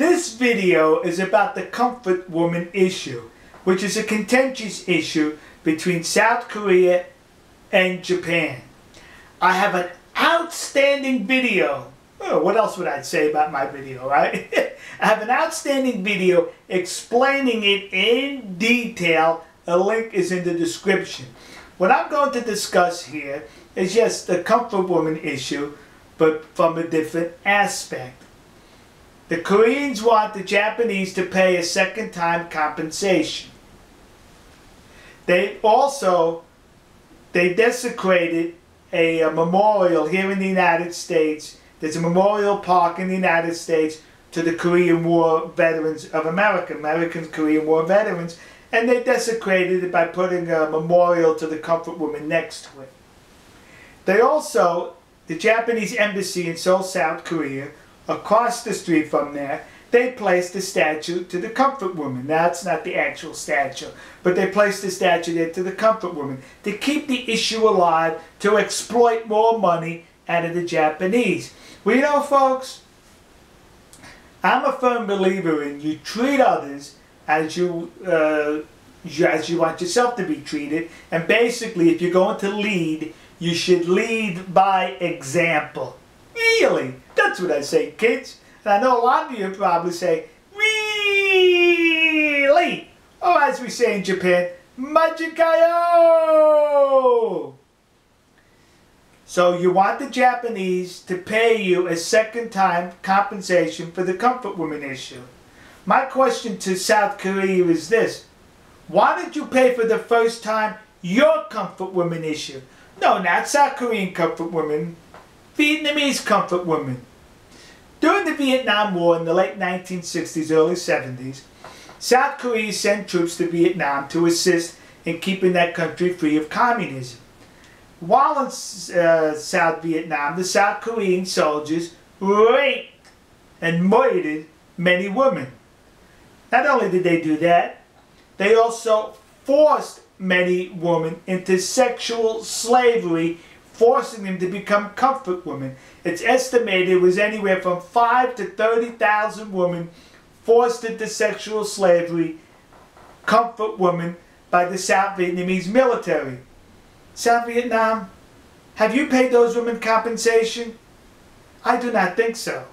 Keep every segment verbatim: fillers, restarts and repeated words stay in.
This video is about the comfort woman issue, which is a contentious issue between South Korea and Japan. I have an outstanding video. Oh, what else would I say about my video, right? I have an outstanding video explaining it in detail. A link is in the description. What I'm going to discuss here is yes, the comfort woman issue, but from a different aspect. The Koreans want the Japanese to pay a second time compensation. They also, they desecrated a, a memorial here in the United States. There's a memorial park in the United States to the Korean War veterans of America, American Korean War veterans, and they desecrated it by putting a memorial to the comfort woman next to it. They also, the Japanese Embassy in Seoul, South Korea, across the street from there, they placed a statue to the comfort woman. Now, it's not the actual statue, but they placed the statue there to the comfort woman to keep the issue alive, to exploit more money out of the Japanese. Well, you know, folks, I'm a firm believer in you treat others as you, uh, as you want yourself to be treated. And basically, if you're going to lead, you should lead by example. Really? That's what I say, kids. And I know a lot of you probably say, really? Or as we say in Japan, majikayo! So you want the Japanese to pay you a second time compensation for the comfort woman issue. My question to South Korea is this. Why did you pay for the first time your comfort woman issue? No, not South Korean comfort women, Vietnamese comfort women. During the Vietnam War in the late nineteen sixties, early seventies, South Korea sent troops to Vietnam to assist in keeping that country free of communism. While in uh, South Vietnam, the South Korean soldiers raped and murdered many women. Not only did they do that, they also forced many women into sexual slavery, forcing them to become comfort women. It's estimated it was anywhere from five to thirty thousand women forced into sexual slavery, comfort women, by the South Vietnamese military. South Vietnam, have you paid those women compensation? I do not think so.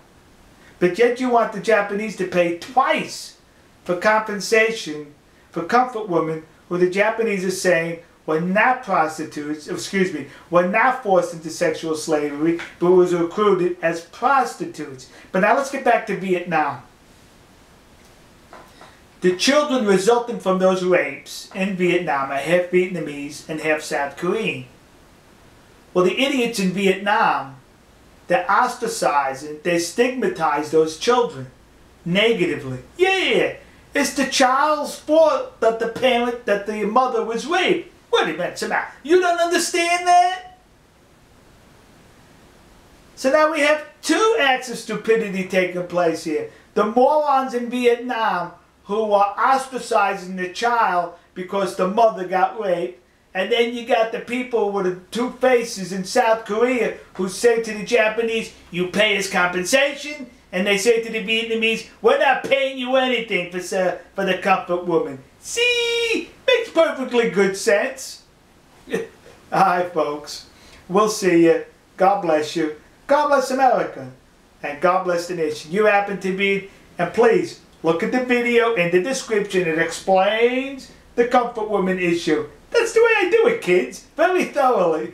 But yet you want the Japanese to pay twice for compensation for comfort women, who the Japanese are saying were not prostitutes, excuse me, were not forced into sexual slavery, but was recruited as prostitutes. But now let's get back to Vietnam. The children resulting from those rapes in Vietnam are half Vietnamese and half South Korean. Well, the idiots in Vietnam, they're ostracizing, they stigmatize those children negatively. Yeah, it's the child's fault that the parent, that the mother was raped. What do you mean? You don't understand that? So now we have two acts of stupidity taking place here. The morons in Vietnam who are ostracizing the child because the mother got raped. And then you got the people with the two faces in South Korea who say to the Japanese, you pay us compensation. And they say to the Vietnamese, we're not paying you anything for, uh, for the comfort woman. See? Makes perfectly good sense. Alright, folks. We'll see you. God bless you. God bless America. And God bless the nation you happen to be. And please, look at the video in the description. It explains the comfort woman issue. That's the way I do it, kids. Very thoroughly.